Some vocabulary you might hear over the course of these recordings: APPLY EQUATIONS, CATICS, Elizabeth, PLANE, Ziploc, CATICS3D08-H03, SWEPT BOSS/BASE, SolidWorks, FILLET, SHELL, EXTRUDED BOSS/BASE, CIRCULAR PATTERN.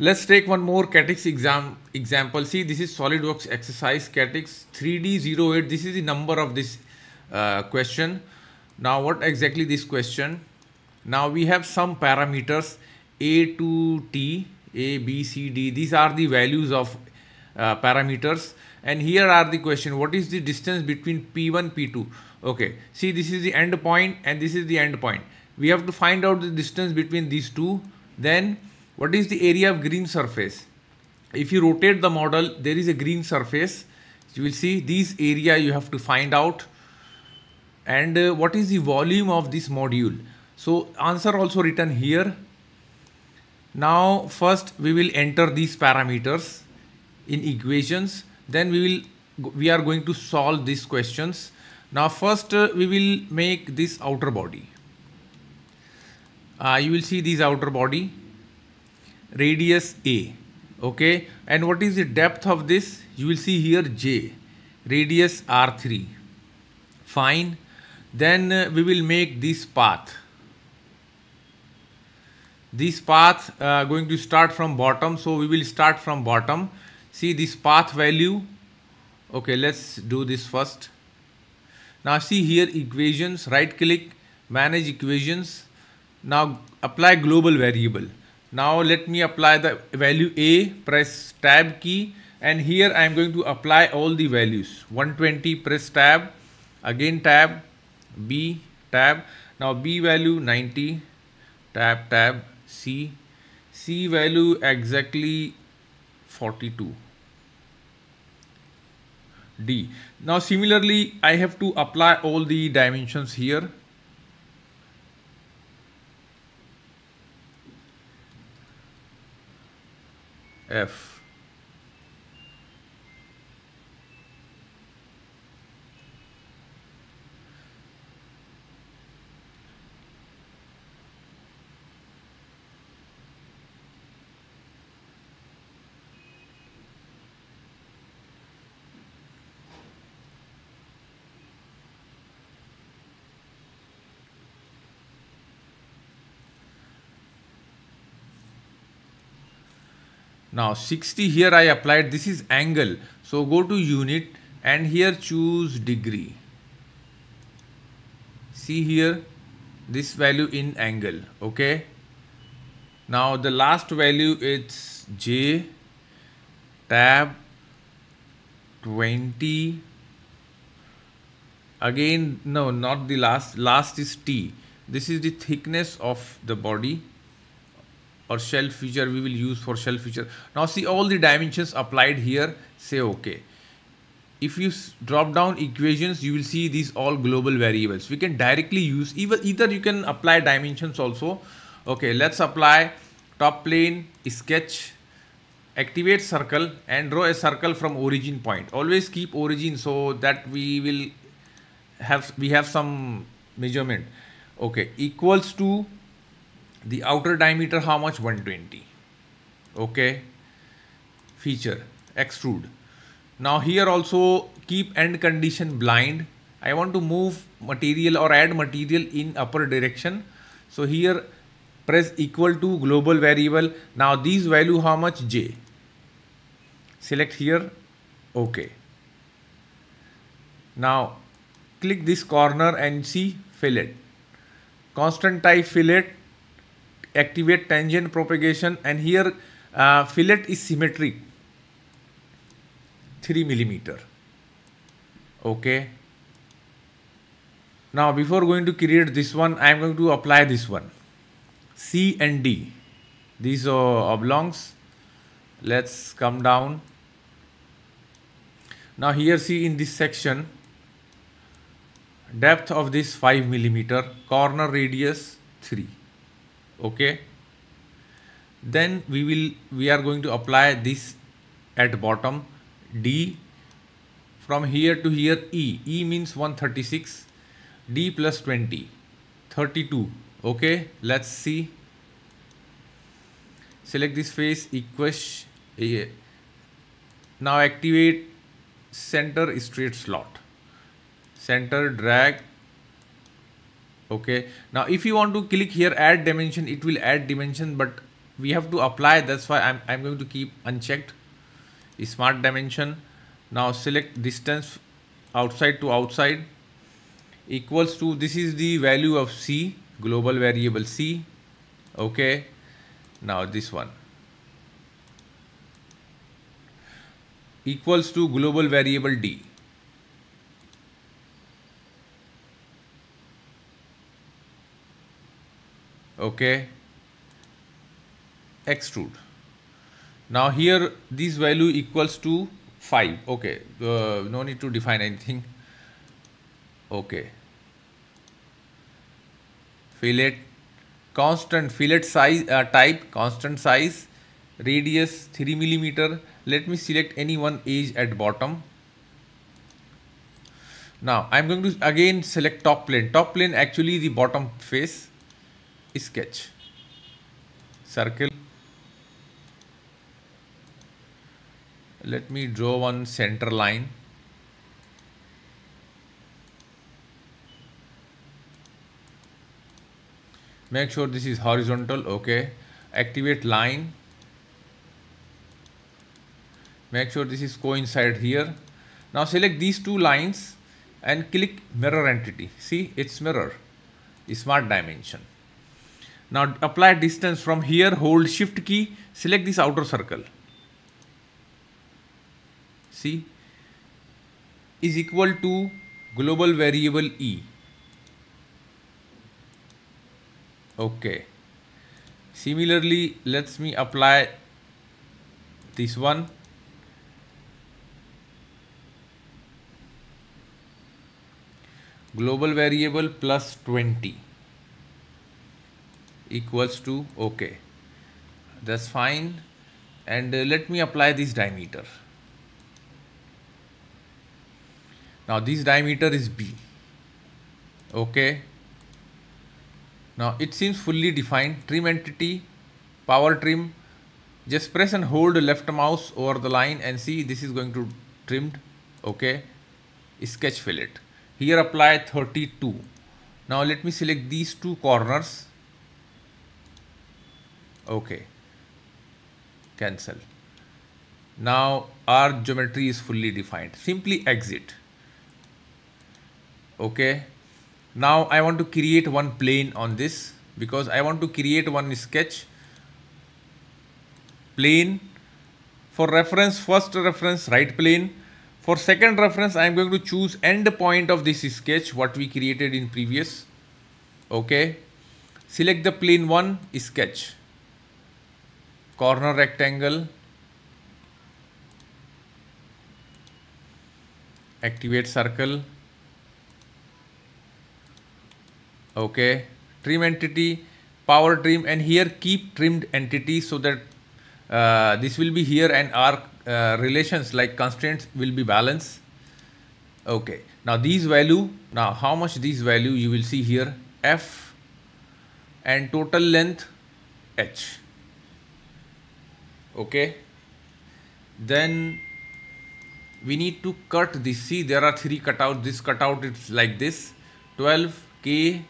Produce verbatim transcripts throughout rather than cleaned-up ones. Let's take one more CATICS exam example. See, this is SolidWorks exercise CATICS three D zero eight. This is the number of this uh, question. Now, what exactly this question? Now, we have some parameters A to T, A, B, C, D. These are the values of uh, parameters. And here are the question. What is the distance between P one, P two? Okay. See, this is the end point and this is the end point. We have to find out the distance between these two. Then, what is the area of green surface? If you rotate the model, there is a green surface. You will see this area you have to find out. And uh, what is the volume of this module? So answer also written here. Now first we will enter these parameters in equations. Then we will we are going to solve these questions. Now first uh, we will make this outer body. Uh, you will see this outer body. Radius A, okay, and what is the depth of this? You will see here J, radius R three, fine. Then uh, we will make this path. This path uh, going to start from bottom, so we will start from bottom. See this path value, okay, let's do this first. Now see here equations, right click, manage equations. Now apply global variable. Now let me apply the value A, press tab key, and here I am going to apply all the values. one twenty, press tab, again tab, B, tab. Now B value ninety, tab, tab, C. C value exactly forty-two. D. Now similarly, I have to apply all the dimensions here. F. Now sixty here I applied, this is angle. So go to unit and here choose degree. See here, this value in angle, okay. Now the last value is J, tab, twenty. Again, no, not the last, last is T. This is the thickness of the body. Or shell feature we will use for shell feature. Now see all the dimensions applied here, say okay. If you drop down equations, you will see these all global variables. We can directly use, even either you can apply dimensions also. Okay, let's apply top plane, sketch, activate circle and draw a circle from origin point. Always keep origin so that we will have, we have some measurement. Okay, equals to the outer diameter, how much? one twenty. Okay. Feature. Extrude. Now here also keep end condition blind. I want to move material or add material in upper direction. So here press equal to global variable. Now these value how much? J. Select here. Okay. Now click this corner and see fillet. Constant type fillet. Activate tangent propagation and here uh, fillet is symmetric, three millimeter. Okay. Now before going to create this one, I am going to apply this one. C and D. These are oblongs. Let's come down. Now here see in this section, depth of this five millimeter, corner radius three. Okay, then we will we are going to apply this at bottom D from here to here. E E means one thirty-six, D plus twenty, thirty-two. Okay, let's see. Select this face, equation. Now activate center straight slot, center drag. Okay, now if you want to click here add dimension, it will add dimension, but we have to apply. That's why I'm, I'm going to keep unchecked smart dimension. Now select distance outside to outside equals to, this is the value of C, global variable C. Okay, now this one equals to global variable D. Okay, extrude. Now here this value equals to five. Okay, uh, no need to define anything. Okay, fillet, constant fillet size, uh, type constant size, radius three millimeter. Let me select any one edge at bottom. Now I'm going to again select top plane. Top plane actually the bottom face. Sketch, circle. Let me draw one center line. Make sure this is horizontal. Okay, activate line. Make sure this is coincide here. Now select these two lines and click mirror entity. See, it's mirror, smart dimension. Now apply distance from here, hold shift key, select this outer circle. See, is equal to global variable E. Okay. Similarly, let me apply this one. Global variable plus twenty. Equals to, okay, that's fine. And uh, let me apply this diameter. Now this diameter is B. Okay, now it seems fully defined. Trim entity, power trim, just press and hold left mouse over the line and see, this is going to trimmed. Okay, sketch fillet, here apply thirty-two. Now let me select these two corners. Okay, cancel. Now our geometry is fully defined. Simply exit. Okay, now I want to create one plane on this because I want to create one sketch plane. For reference, first reference right plane. For second reference, I am going to choose end point of this sketch what we created in previous. Okay, select the plane one, sketch, corner rectangle, activate circle. Okay, trim entity, power trim, and here keep trimmed entity so that uh, this will be here and our uh, relations like constraints will be balanced. Okay, now these value, now how much these value you will see here, F and total length H. Okay, then we need to cut this. See, there are three cutouts. This cutout is like this, twelve K.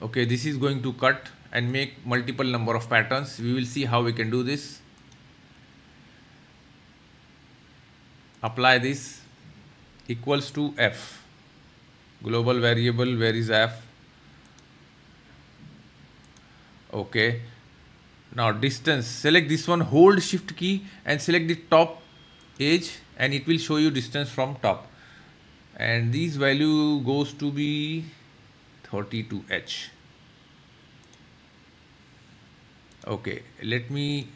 Okay, this is going to cut and make multiple number of patterns. We will see how we can do this. Apply this equals to F, global variable, where is F? Okay. Now distance, select this one, hold shift key and select the top edge and it will show you distance from top. And this value goes to be thirty-two H. Okay, let me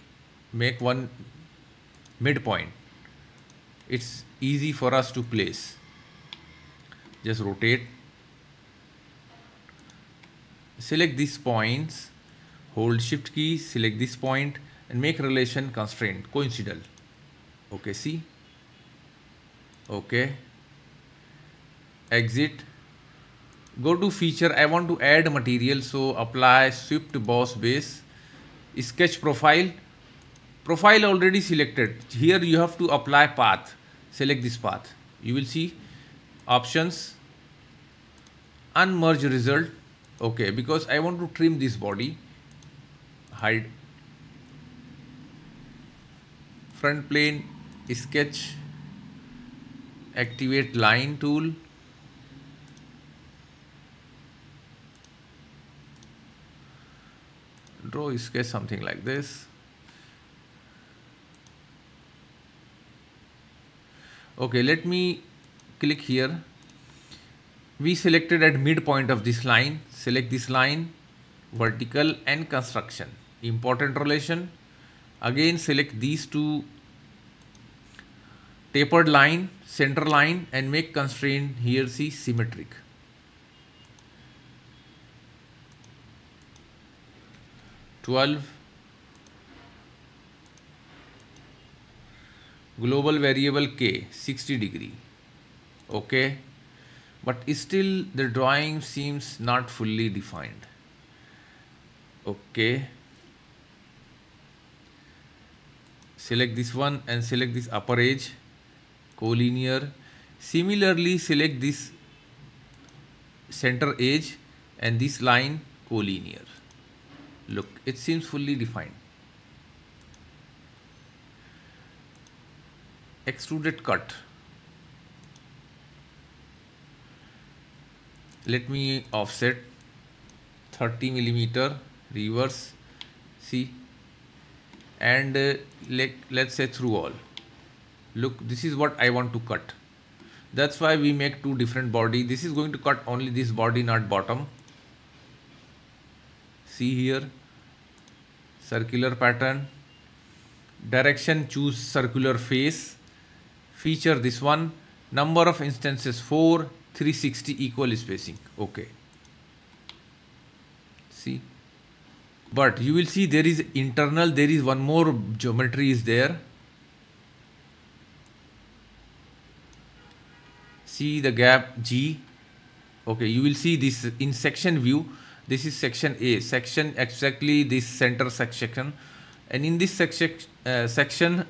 make one midpoint. It's easy for us to place. Just rotate. Select these points. Hold shift key, select this point and make relation constraint coincidental. Okay, see. Okay, exit. Go to feature. I want to add material, so apply SWEPT boss base, sketch profile. Profile already selected. Here you have to apply path. Select this path. You will see options, unmerge result. Okay, because I want to trim this body. Hide front plane, sketch, activate line tool, draw sketch something like this. Okay, let me click here. We selected at midpoint of this line, select this line, vertical and construction, important relation. Again select these two, tapered line, center line, and make constraint here see symmetric. twelve global variable K sixty degree. Okay, but still the drawing seems not fully defined. Okay, select this one and select this upper edge, collinear. Similarly select this center edge and this line, collinear. Look, it seems fully defined. Extruded cut. Let me offset thirty millimeter, reverse, see, and uh, let, let's say through all. Look, this is what I want to cut. That's why we make two different body. This is going to cut only this body, not bottom. See here, circular pattern, direction choose circular face, feature this one, number of instances four, three sixty equal spacing. Okay. See, but you will see there is internal, there is one more geometry is there. See the gap G. Okay, you will see this in section view. This is section A, section exactly this center section, and in this section uh, section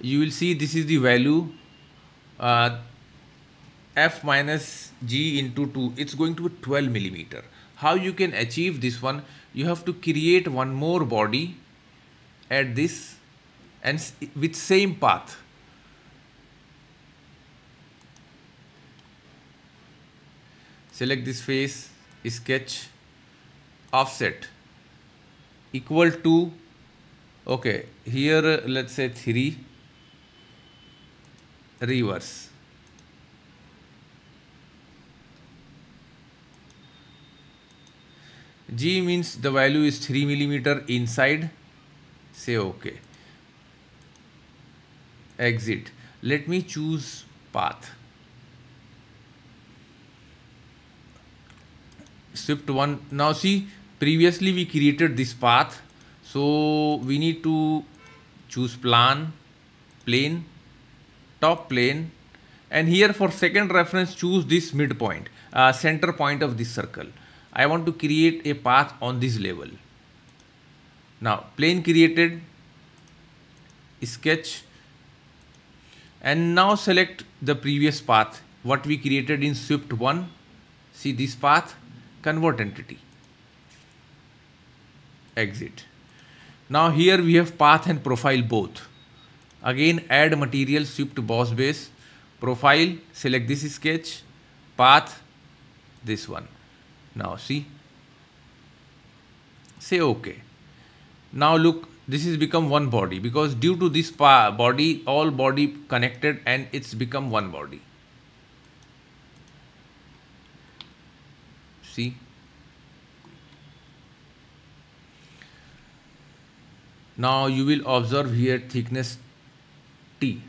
you will see this is the value uh, F minus G into two. It's going to be twelve millimeter. How you can achieve this one? You have to create one more body at this and with same path. Select this face, sketch, offset equal to, okay, here uh, let's say three, reverse. G means the value is three millimeter inside. Say okay. Exit. Let me choose path. Shift one. Now see, previously we created this path. So we need to choose plan, plane, top plane. And here for second reference, choose this midpoint, uh, center point of this circle. I want to create a path on this level. Now plane created, sketch, and now select the previous path what we created in Swift one. See this path, convert entity, exit. Now here we have path and profile both. Again add material, Swift boss base, profile, select this sketch, path, this one. Now see, say okay. Now look, this has become one body because due to this body, all body connected and it's become one body. See, now you will observe here thickness T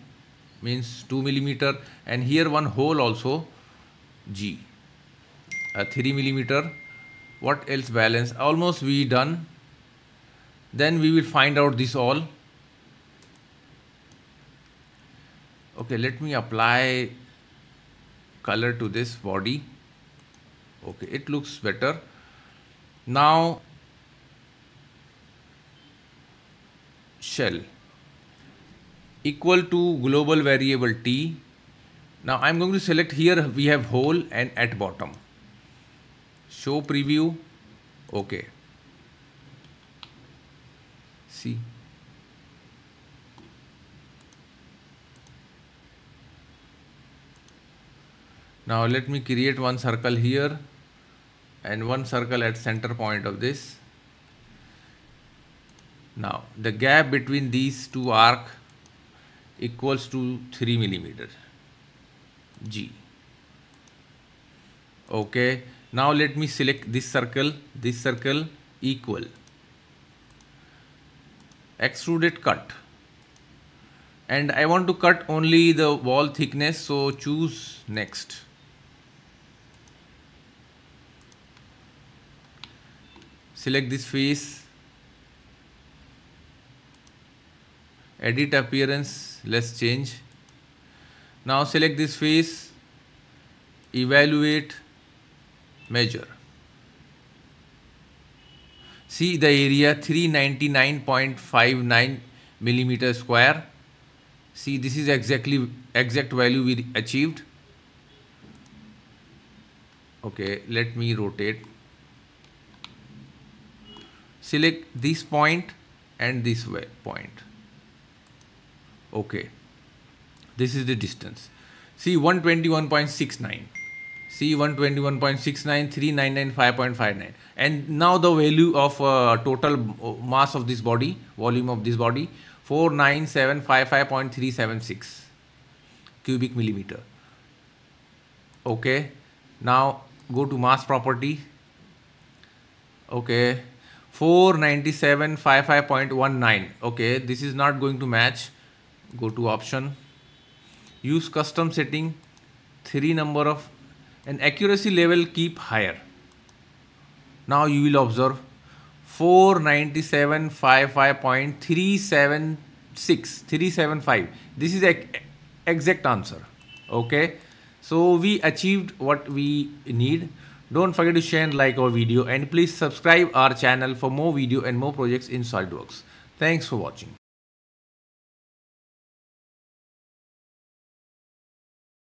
means two millimeter, and here one hole also G. Uh, three millimeter. What else? Balance, almost we done. Then we will find out this all. Okay, let me apply color to this body. Okay, it looks better now. Shell equal to global variable T. Now I'm going to select here, we have hole and at bottom. Show preview. Okay. See. Now let me create one circle here and one circle at center point of this. Now the gap between these two arcs equals to three millimeters, G. Okay, now let me select this circle, this circle equal, extruded cut, and I want to cut only the wall thickness, so choose next. Select this face, edit appearance, let's change. Now select this face, evaluate, measure. See the area three ninety-nine point five nine millimeter square. See, this is exactly exact value we achieved. Okay, let me rotate. Select this point and this point. Okay, this is the distance. See one twenty-one point six nine. See one twenty-one point six nine, three nine nine five point five nine, and now the value of uh, total mass of this body, volume of this body, four nine seven five five point three seven six cubic millimeter. Okay, now go to mass property. Okay, four ninety-seven fifty-five point one nine. Okay, this is not going to match. Go to option, use custom setting, three number of, and accuracy level keep higher. Now you will observe four ninety-seven fifty-five point three seven six, three seven five. This is the exact answer. Okay, so we achieved what we need. Don't forget to share and like our video, and please subscribe our channel for more video and more projects in SolidWorks. Thanks for watching.